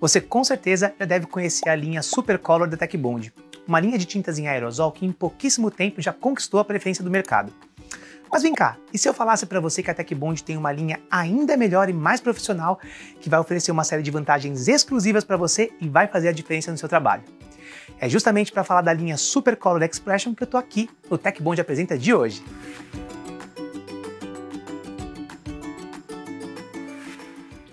Você com certeza já deve conhecer a linha Super Color da Tecbond, uma linha de tintas em aerosol que em pouquíssimo tempo já conquistou a preferência do mercado. Mas vem cá, e se eu falasse para você que a Tecbond tem uma linha ainda melhor e mais profissional que vai oferecer uma série de vantagens exclusivas para você e vai fazer a diferença no seu trabalho? É justamente para falar da linha Super Color Expression que eu estou aqui no Tecbond Apresenta de hoje.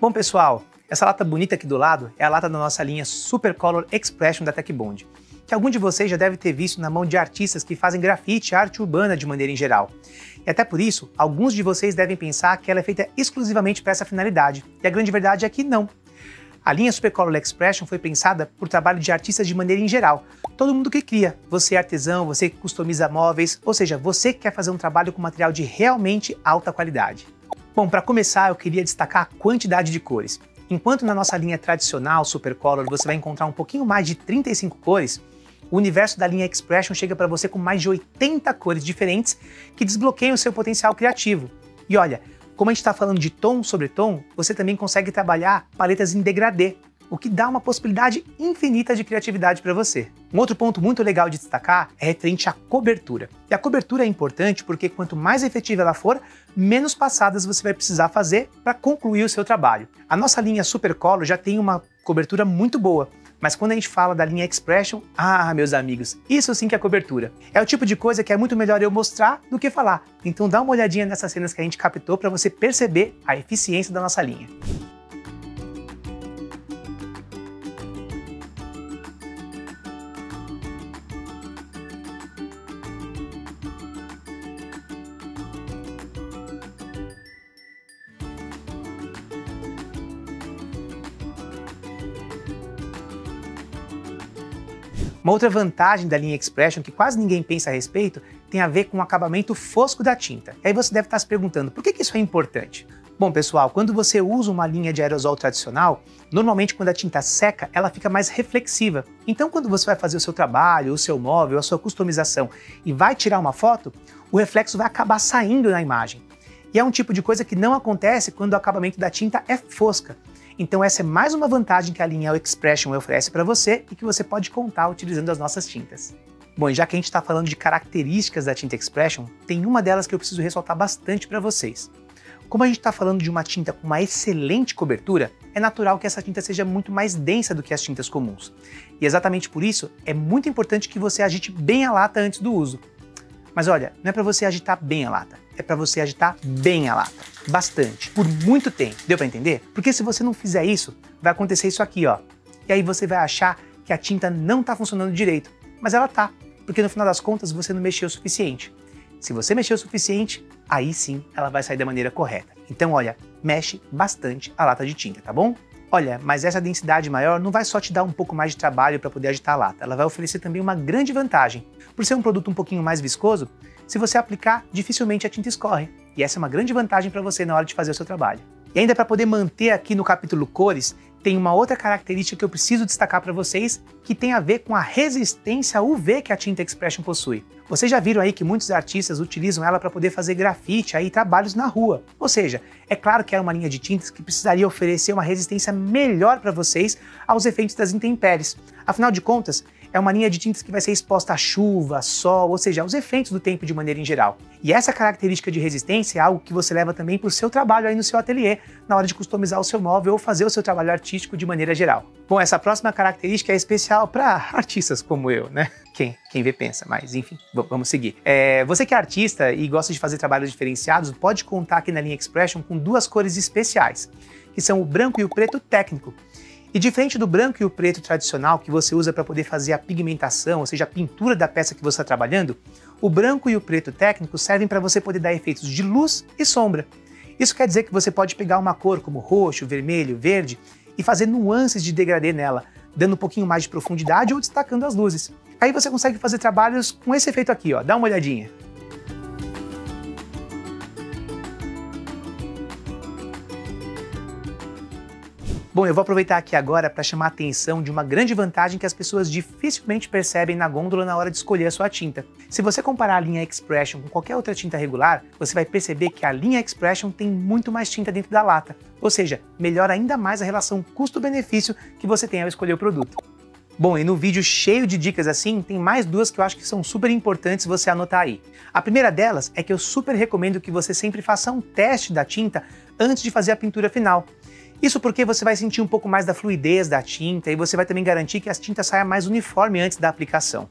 Bom pessoal, essa lata bonita aqui do lado é a lata da nossa linha Super Color Expression da Tecbond, que algum de vocês já deve ter visto na mão de artistas que fazem grafite e arte urbana de maneira em geral. E até por isso, alguns de vocês devem pensar que ela é feita exclusivamente para essa finalidade, e a grande verdade é que não. A linha Super Color Expression foi pensada por trabalho de artistas de maneira em geral. Todo mundo que cria, você é artesão, você que customiza móveis, ou seja, você que quer fazer um trabalho com material de realmente alta qualidade. Bom, para começar eu queria destacar a quantidade de cores. Enquanto na nossa linha tradicional Super Color você vai encontrar um pouquinho mais de 35 cores, o universo da linha Expression chega para você com mais de 80 cores diferentes que desbloqueiam o seu potencial criativo. E olha, como a gente está falando de tom sobre tom, você também consegue trabalhar paletas em degradê, o que dá uma possibilidade infinita de criatividade para você. Um outro ponto muito legal de destacar é referente à cobertura. E a cobertura é importante porque quanto mais efetiva ela for, menos passadas você vai precisar fazer para concluir o seu trabalho. A nossa linha Super Color já tem uma cobertura muito boa, mas quando a gente fala da linha Expression, meus amigos, isso sim que é cobertura. É o tipo de coisa que é muito melhor eu mostrar do que falar, então dá uma olhadinha nessas cenas que a gente captou para você perceber a eficiência da nossa linha. Uma outra vantagem da linha Expression, que quase ninguém pensa a respeito, tem a ver com o acabamento fosco da tinta. E aí você deve estar se perguntando, por que isso é importante? Bom pessoal, quando você usa uma linha de aerosol tradicional, normalmente quando a tinta seca, ela fica mais reflexiva. Então quando você vai fazer o seu trabalho, o seu móvel, a sua customização e vai tirar uma foto, o reflexo vai acabar saindo na imagem. E é um tipo de coisa que não acontece quando o acabamento da tinta é fosca. Então essa é mais uma vantagem que a linha Expression oferece para você e que você pode contar utilizando as nossas tintas. Bom, e já que a gente está falando de características da tinta Expression, tem uma delas que eu preciso ressaltar bastante para vocês. Como a gente está falando de uma tinta com uma excelente cobertura, é natural que essa tinta seja muito mais densa do que as tintas comuns. E exatamente por isso, é muito importante que você agite bem a lata antes do uso. Mas olha, não é para você agitar bem a lata, é para você agitar bem a lata, bastante, por muito tempo. Deu para entender? Porque se você não fizer isso, vai acontecer isso aqui, ó. E aí você vai achar que a tinta não tá funcionando direito, mas ela tá, porque no final das contas você não mexeu o suficiente. Se você mexeu o suficiente, aí sim ela vai sair da maneira correta. Então olha, mexe bastante a lata de tinta, tá bom? Olha, mas essa densidade maior não vai só te dar um pouco mais de trabalho para poder agitar a lata, ela vai oferecer também uma grande vantagem. Por ser um produto um pouquinho mais viscoso, se você aplicar, dificilmente a tinta escorre. E essa é uma grande vantagem para você na hora de fazer o seu trabalho. E ainda para poder manter aqui no capítulo cores, tem uma outra característica que eu preciso destacar para vocês, que tem a ver com a resistência UV que a tinta Expression possui. Vocês já viram aí que muitos artistas utilizam ela para poder fazer grafite e trabalhos na rua. Ou seja, é claro que era uma linha de tintas que precisaria oferecer uma resistência melhor para vocês aos efeitos das intempéries. Afinal de contas, é uma linha de tintas que vai ser exposta à chuva, sol, ou seja, aos efeitos do tempo de maneira em geral. E essa característica de resistência é algo que você leva também para o seu trabalho aí no seu ateliê, na hora de customizar o seu móvel ou fazer o seu trabalho artístico de maneira geral. Bom, essa próxima característica é especial para artistas como eu, né? Quem vê pensa, mas enfim, vamos seguir. Você que é artista e gosta de fazer trabalhos diferenciados, pode contar aqui na linha Expression com duas cores especiais, que são o branco e o preto técnico. E diferente do branco e o preto tradicional que você usa para poder fazer a pigmentação, ou seja, a pintura da peça que você está trabalhando, o branco e o preto técnico servem para você poder dar efeitos de luz e sombra. Isso quer dizer que você pode pegar uma cor como roxo, vermelho, verde e fazer nuances de degradê nela, dando um pouquinho mais de profundidade ou destacando as luzes. Aí você consegue fazer trabalhos com esse efeito aqui, ó. Dá uma olhadinha. Bom, eu vou aproveitar aqui agora para chamar a atenção de uma grande vantagem que as pessoas dificilmente percebem na gôndola na hora de escolher a sua tinta. Se você comparar a linha Expression com qualquer outra tinta regular, você vai perceber que a linha Expression tem muito mais tinta dentro da lata, ou seja, melhora ainda mais a relação custo-benefício que você tem ao escolher o produto. Bom, e no vídeo cheio de dicas assim, tem mais duas que eu acho que são super importantes você anotar aí. A primeira delas é que eu super recomendo que você sempre faça um teste da tinta antes de fazer a pintura final. Isso porque você vai sentir um pouco mais da fluidez da tinta e você vai também garantir que a tinta saia mais uniforme antes da aplicação.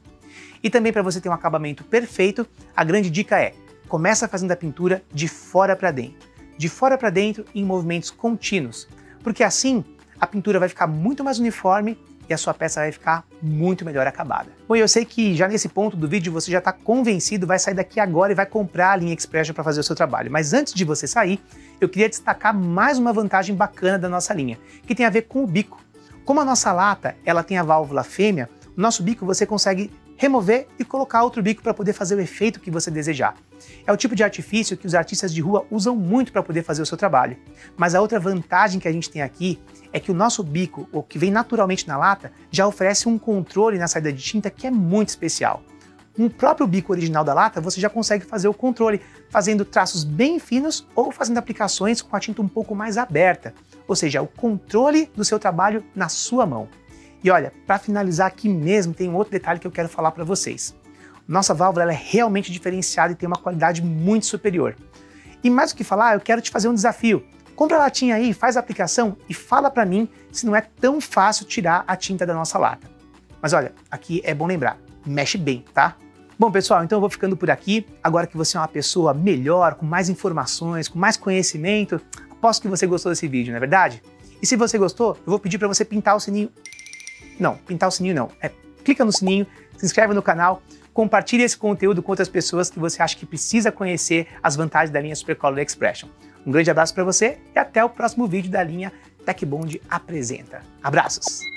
E também para você ter um acabamento perfeito, a grande dica é: começa fazendo a pintura de fora para dentro. De fora para dentro em movimentos contínuos, porque assim a pintura vai ficar muito mais uniforme e a sua peça vai ficar muito melhor acabada. Bom, eu sei que já nesse ponto do vídeo você já está convencido, vai sair daqui agora e vai comprar a linha Expression para fazer o seu trabalho. Mas antes de você sair, eu queria destacar mais uma vantagem bacana da nossa linha, que tem a ver com o bico. Como a nossa lata ela tem a válvula fêmea, o nosso bico você consegue remover e colocar outro bico para poder fazer o efeito que você desejar. É o tipo de artifício que os artistas de rua usam muito para poder fazer o seu trabalho. Mas a outra vantagem que a gente tem aqui é que o nosso bico, o que vem naturalmente na lata, já oferece um controle na saída de tinta que é muito especial. Com o próprio bico original da lata, você já consegue fazer o controle, fazendo traços bem finos ou fazendo aplicações com a tinta um pouco mais aberta, ou seja, o controle do seu trabalho na sua mão. E olha, para finalizar aqui mesmo, tem um outro detalhe que eu quero falar para vocês. Nossa válvula ela é realmente diferenciada e tem uma qualidade muito superior. E mais do que falar, eu quero te fazer um desafio. Compra a latinha aí, faz a aplicação e fala para mim se não é tão fácil tirar a tinta da nossa lata. Mas olha, aqui é bom lembrar, mexe bem, tá? Bom, pessoal, então eu vou ficando por aqui. Agora que você é uma pessoa melhor, com mais informações, com mais conhecimento, aposto que você gostou desse vídeo, não é verdade? E se você gostou, eu vou pedir para você pintar o sininho. Não, pintar o sininho não. Clica no sininho, se inscreve no canal, compartilha esse conteúdo com outras pessoas que você acha que precisa conhecer as vantagens da linha Super Color Expression. Um grande abraço para você e até o próximo vídeo da linha Tecbond Apresenta. Abraços!